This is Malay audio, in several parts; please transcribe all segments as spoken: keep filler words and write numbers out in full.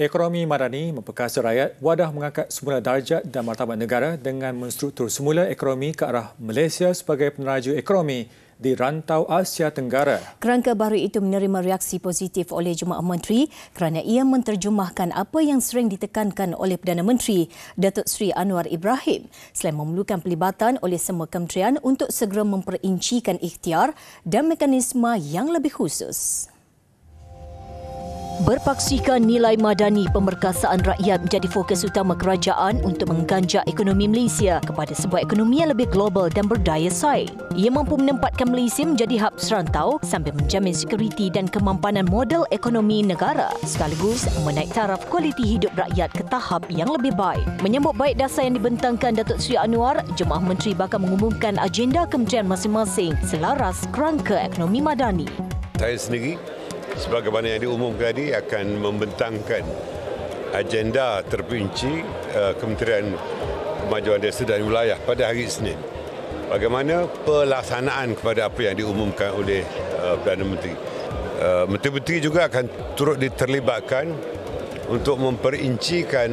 Ekonomi Madani memperkasa rakyat wadah mengangkat semula darjat dan martabat negara dengan menstruktur semula ekonomi ke arah Malaysia sebagai peneraju ekonomi di rantau Asia Tenggara. Kerangka baru itu menerima reaksi positif oleh Jemaah Menteri kerana ia menterjemahkan apa yang sering ditekankan oleh Perdana Menteri Datuk Seri Anwar Ibrahim selain memerlukan pelibatan oleh semua kementerian untuk segera memperincikan ikhtiar dan mekanisme yang lebih khusus. Berpaksikan nilai madani, pemerkasaan rakyat menjadi fokus utama kerajaan untuk mengganjak ekonomi Malaysia kepada sebuah ekonomi yang lebih global dan berdaya saing. Ia mampu menempatkan Malaysia menjadi hub serantau sambil menjamin sekuriti dan kemampanan modal ekonomi negara sekaligus menaik taraf kualiti hidup rakyat ke tahap yang lebih baik. Menyambut baik dasar yang dibentangkan Datuk Seri Anwar, Jemaah Menteri bakal mengumumkan agenda kementerian masing-masing selaras kerangka ekonomi madani. Saya sendiri, sebagaimana yang diumumkan tadi, akan membentangkan agenda terperinci uh, Kementerian Kemajuan Desa dan Wilayah pada hari Isnin. Bagaimana pelaksanaan kepada apa yang diumumkan oleh uh, Perdana Menteri. Uh, Menteri-menteri juga akan turut diterlibatkan untuk memperincikan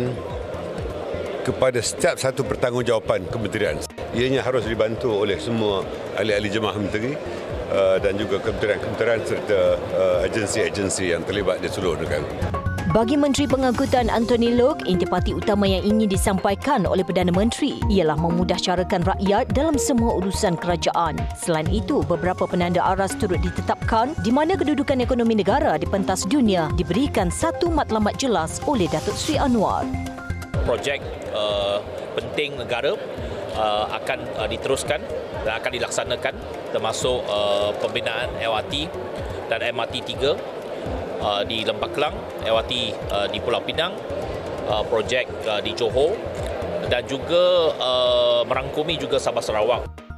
kepada setiap satu pertanggungjawapan kementerian. Ianya harus dibantu oleh semua ahli-ahli jemaah menteri dan juga kementerian-kementerian serta agensi-agensi yang terlibat di seluruh negara. Bagi Menteri Pengangkutan Anthony Loke, intipati utama yang ingin disampaikan oleh Perdana Menteri ialah memudahsyarakan rakyat dalam semua urusan kerajaan. Selain itu, beberapa penanda aras turut ditetapkan di mana kedudukan ekonomi negara di pentas dunia diberikan satu matlamat jelas oleh Datuk Seri Anwar. Projek uh, penting negara uh, akan uh, diteruskan dan akan dilaksanakan, termasuk uh, pembinaan L R T dan M R T tiga uh, di Lembah Klang, L R T uh, di Pulau Pinang, uh, projek uh, di Johor dan juga uh, merangkumi juga Sabah Sarawak.